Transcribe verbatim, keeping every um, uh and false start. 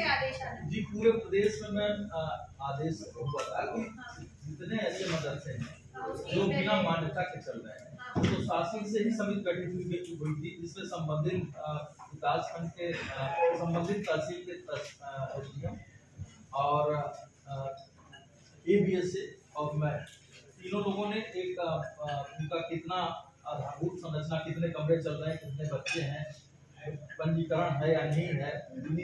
से आदेश आना जी पूरे प्रदेश में मैम आदेश होगा कि जितने ऐसे मदरसे हैं जो बिना मान्यता के चल रहे हैं तो शासन से ही समिति गठित हुई थी जिसमें संबंधित विकास खंड के संबंधित तहसील के और एबीएसए और मैं तीनों लोगों ने एक उनका कितना आधारभूत संरचना कितने कमरे चल रहे हैं कितने बच्चे हैं पंजीकरण है या नहीं है।